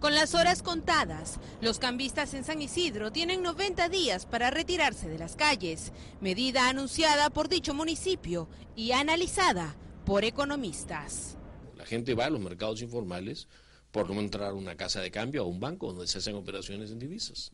Con las horas contadas, los cambistas en San Isidro tienen 90 días para retirarse de las calles, medida anunciada por dicho municipio y analizada por economistas. La gente va a los mercados informales por no entrar a una casa de cambio o a un banco donde se hacen operaciones en divisas.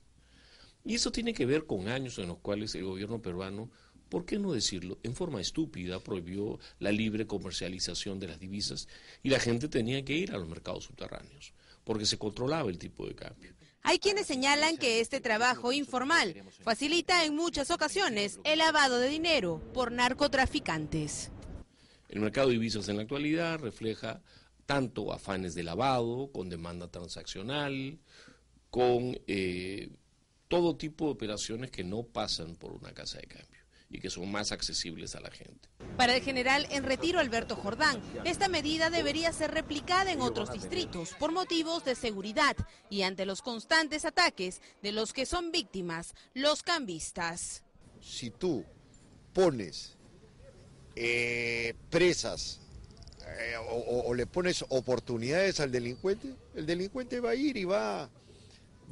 Y eso tiene que ver con años en los cuales el gobierno peruano, ¿por qué no decirlo?, en forma estúpida prohibió la libre comercialización de las divisas y la gente tenía que ir a los mercados subterráneos porque se controlaba el tipo de cambio. Hay quienes señalan que este trabajo informal facilita en muchas ocasiones el lavado de dinero por narcotraficantes. El mercado de divisas en la actualidad refleja tanto afanes de lavado, con demanda transaccional, con todo tipo de operaciones que no pasan por una casa de cambio y que son más accesibles a la gente. Para el general en retiro Alberto Jordán, esta medida debería ser replicada en otros distritos por motivos de seguridad y ante los constantes ataques de los que son víctimas los cambistas. Si tú pones presas o le pones oportunidades al delincuente, el delincuente va a ir y va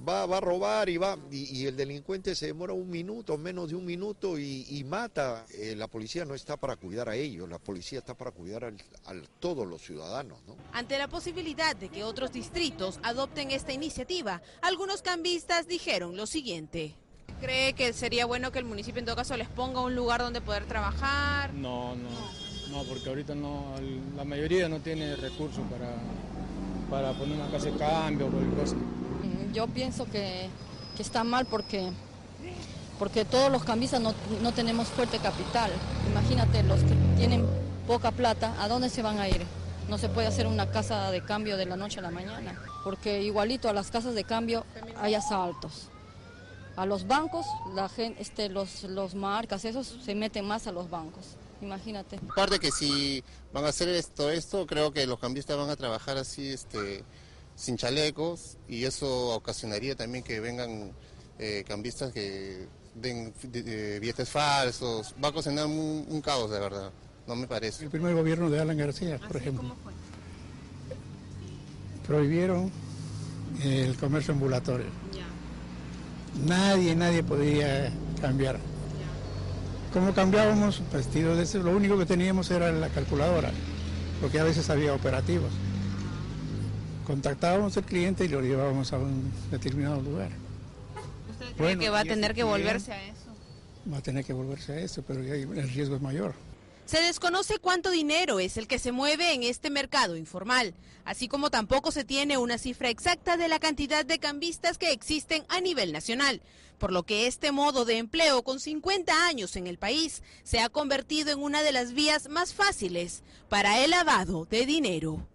a robar y el delincuente se demora un minuto, menos de un minuto y mata. La policía no está para cuidar a ellos, la policía está para cuidar a todos los ciudadanos, ¿no? Ante la posibilidad de que otros distritos adopten esta iniciativa, algunos cambistas dijeron lo siguiente. ¿Cree que sería bueno que el municipio en todo caso les ponga un lugar donde poder trabajar? No, porque ahorita no, la mayoría no tiene recursos para poner una casa de cambio o cualquier cosa. Yo pienso que está mal porque todos los cambistas no tenemos fuerte capital. Imagínate, los que tienen poca plata, ¿a dónde se van a ir? No se puede hacer una casa de cambio de la noche a la mañana, porque igualito a las casas de cambio hay asaltos. A los bancos, la gente, los marcas, esos se meten más a los bancos. Imagínate. Aparte que si van a hacer esto, creo que los cambistas van a trabajar así, sin chalecos, y eso ocasionaría también que vengan cambistas que den billetes falsos. Va a ocasionar un caos, de verdad, no me parece. El primer gobierno de Alan García, por ejemplo, prohibieron el comercio ambulatorio. Yeah. Nadie podía cambiar. Yeah. ¿Cómo cambiábamos? Vestidos de ese, lo único que teníamos era la calculadora, porque a veces había operativos. Contactábamos al cliente y lo llevábamos a un determinado lugar. ¿Usted cree que va a tener que volverse a eso? Va a tener que volverse a eso, pero el riesgo es mayor. Se desconoce cuánto dinero es el que se mueve en este mercado informal, así como tampoco se tiene una cifra exacta de la cantidad de cambistas que existen a nivel nacional, por lo que este modo de empleo con 50 años en el país se ha convertido en una de las vías más fáciles para el lavado de dinero.